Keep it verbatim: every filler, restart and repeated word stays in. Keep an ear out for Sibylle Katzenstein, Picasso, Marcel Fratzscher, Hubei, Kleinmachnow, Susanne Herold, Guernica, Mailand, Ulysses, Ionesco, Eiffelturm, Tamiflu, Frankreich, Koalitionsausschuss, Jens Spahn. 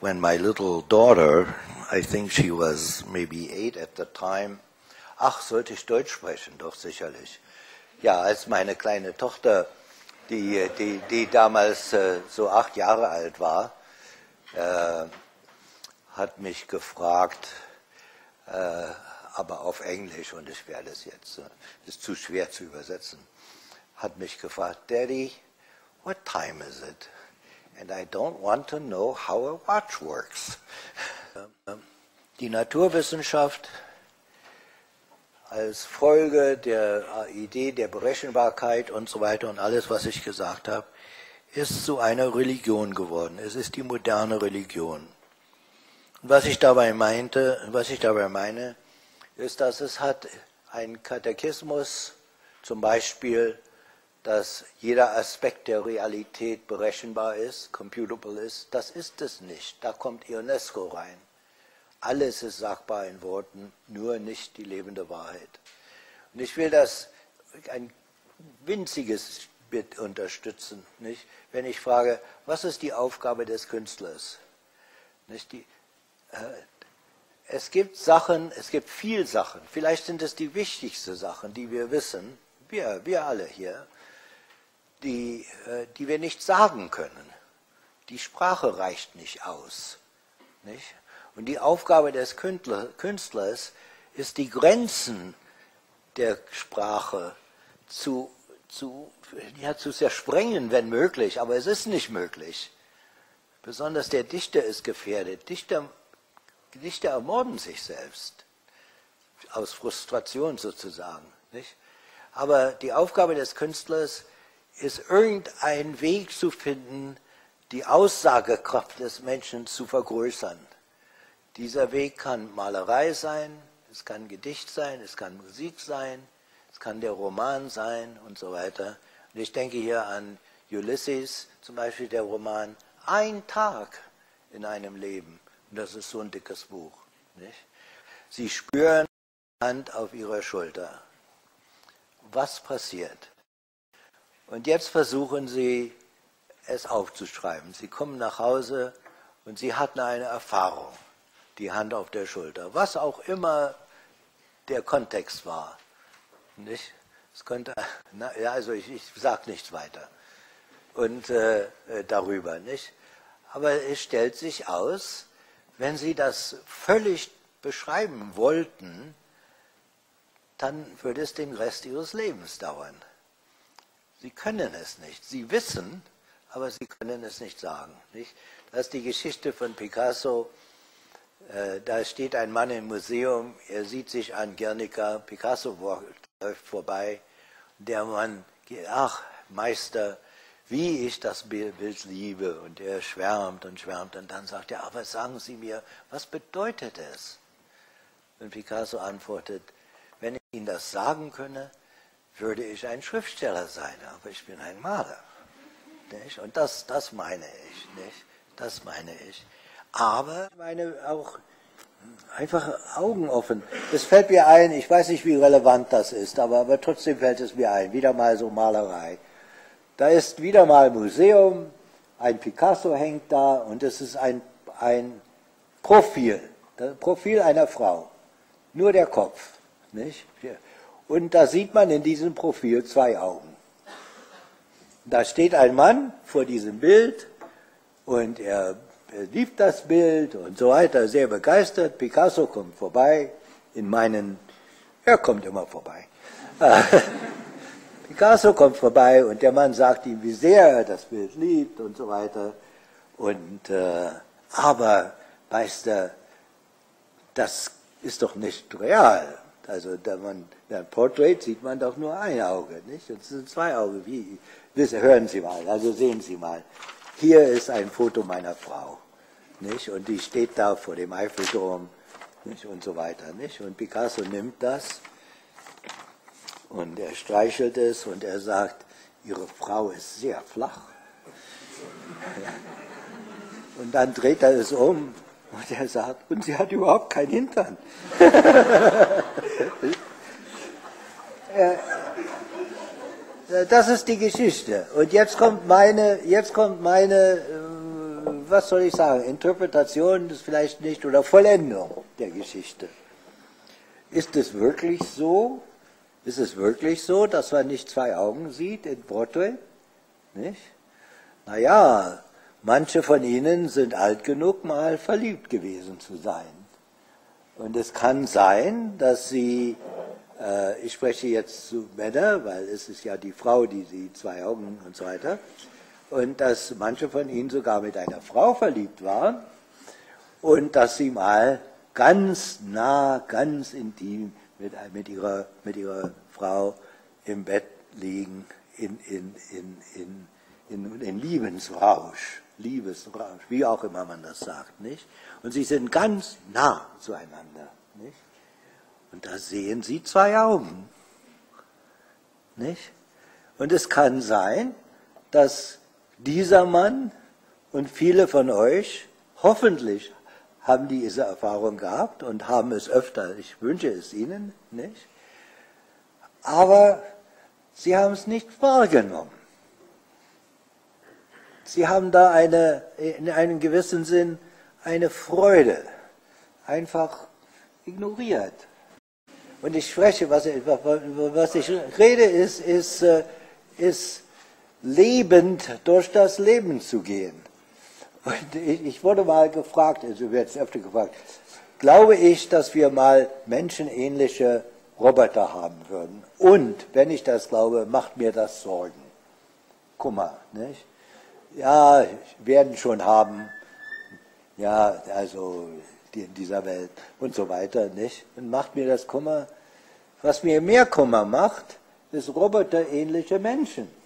when my little daughter, I think she was maybe eight at the time, ach, sollte ich Deutsch sprechen? Doch, sicherlich. Ja, als meine kleine Tochter, die, die, die damals äh, so acht Jahre alt war, äh, hat mich gefragt, äh, aber auf Englisch, und ich werde es jetzt, es ist zu schwer zu übersetzen, hat mich gefragt, Daddy, what time is it? And I don't want to know how a watch works. Die Naturwissenschaft als Folge der Idee der Berechenbarkeit und so weiter und alles, was ich gesagt habe, ist zu einer Religion geworden. Es ist die moderne Religion. Und was ich dabei meinte, was ich dabei meine, ist, dass es hat einen Katechismus, zum Beispiel, dass jeder Aspekt der Realität berechenbar ist, computable ist, das ist es nicht. Da kommt Ionesco rein. Alles ist sagbar in Worten, nur nicht die lebende Wahrheit. Und ich will das ein winziges Bit unterstützen, nicht? Wenn ich frage, was ist die Aufgabe des Künstlers? Nicht die, äh, es gibt Sachen, es gibt viel Sachen, vielleicht sind es die wichtigsten Sachen, die wir wissen, wir, wir alle hier, Die, die wir nicht sagen können. Die Sprache reicht nicht aus. Nicht? Und die Aufgabe des Künstlers ist, die Grenzen der Sprache zu, zu, ja, zu zersprengen, wenn möglich, aber es ist nicht möglich. Besonders der Dichter ist gefährdet. Dichter, Dichter ermorden sich selbst, aus Frustration sozusagen. Nicht? Aber die Aufgabe des Künstlers ist, irgendeinen Weg zu finden, die Aussagekraft des Menschen zu vergrößern. Dieser Weg kann Malerei sein, es kann Gedicht sein, es kann Musik sein, es kann der Roman sein und so weiter. Und ich denke hier an Ulysses, zum Beispiel der Roman, ein Tag in einem Leben. Und das ist so ein dickes Buch. Nicht? Sie spüren die Hand auf ihrer Schulter. Was passiert? Und jetzt versuchen sie, es aufzuschreiben. Sie kommen nach Hause und sie hatten eine Erfahrung, die Hand auf der Schulter, was auch immer der Kontext war. Nicht? Es könnte, na, also ich, ich sage nichts weiter und äh, darüber, nicht? Aber es stellt sich aus, wenn sie das völlig beschreiben wollten, dann würde es den Rest ihres Lebens dauern. Sie können es nicht. Sie wissen, aber sie können es nicht sagen. Nicht? Das ist die Geschichte von Picasso. Äh, da steht ein Mann im Museum, er sieht sich an Guernica, Picasso läuft vorbei. Der Mann geht, ach Meister, wie ich das Bild liebe. Und er schwärmt und schwärmt und dann sagt er, aber sagen Sie mir, was bedeutet es? Und Picasso antwortet, wenn ich Ihnen das sagen könne, würde ich ein Schriftsteller sein, aber ich bin ein Maler. Nicht? Und das, das meine ich, nicht? Das meine ich. Aber ich meine auch einfach Augen offen. Das fällt mir ein, ich weiß nicht, wie relevant das ist, aber, aber trotzdem fällt es mir ein. Wieder mal so Malerei. Da ist wieder mal ein Museum, ein Picasso hängt da und es ist ein, ein Profil, das Profil einer Frau. Nur der Kopf, nicht? Und da sieht man in diesem Profil zwei Augen. Da steht ein Mann vor diesem Bild und er, er liebt das Bild und so weiter, sehr begeistert. Picasso kommt vorbei in meinen, er kommt immer vorbei. Picasso kommt vorbei und der Mann sagt ihm, wie sehr er das Bild liebt und so weiter. Und, äh, aber, Meister, das ist doch nicht real. Also da man, ein Portrait sieht man doch nur ein Auge, nicht? Das sind zwei Augen. Wie, hören Sie mal, also sehen Sie mal. Hier ist ein Foto meiner Frau, nicht? Und die steht da vor dem Eiffelturm, nicht? Und so weiter, nicht? Und Picasso nimmt das und er streichelt es und er sagt, Ihre Frau ist sehr flach. Und dann dreht er es um. Und er sagt, und sie hat überhaupt keinen Hintern. Das ist die Geschichte. Und jetzt kommt meine, jetzt kommt meine was soll ich sagen, Interpretation ist vielleicht nicht, oder Vollendung der Geschichte. Ist es wirklich so, ist es wirklich so, dass man nicht zwei Augen sieht in Broadway? Nicht? Naja, manche von Ihnen sind alt genug, mal verliebt gewesen zu sein. Und es kann sein, dass Sie, äh, ich spreche jetzt zu Männern, weil es ist ja die Frau, die Sie zwei Augen und so weiter, und dass manche von Ihnen sogar mit einer Frau verliebt waren und dass Sie mal ganz nah, ganz intim mit, mit, ihrer, mit ihrer Frau im Bett liegen, in, in, in, in, in, in Liebesrausch, Liebesrausch, wie auch immer man das sagt, nicht? Und Sie sind ganz nah zueinander, nicht? Und da sehen Sie zwei Augen, nicht? Und es kann sein, dass dieser Mann und viele von euch, hoffentlich haben die diese Erfahrung gehabt und haben es öfter, ich wünsche es ihnen, nicht? Aber sie haben es nicht wahrgenommen. Sie haben da eine, in einem gewissen Sinn eine Freude, einfach ignoriert. Und ich spreche, was ich, was ich rede, ist, ist, ist lebend durch das Leben zu gehen. Und ich wurde mal gefragt, also ich werde es öfter gefragt, glaube ich, dass wir mal menschenähnliche Roboter haben würden. Und wenn ich das glaube, macht mir das Sorgen. Kummer, nicht? Ja, werden schon haben, ja, also in dieser Welt und so weiter, nicht? Und macht mir das Kummer. Was mir mehr Kummer macht, ist roboterähnliche Menschen.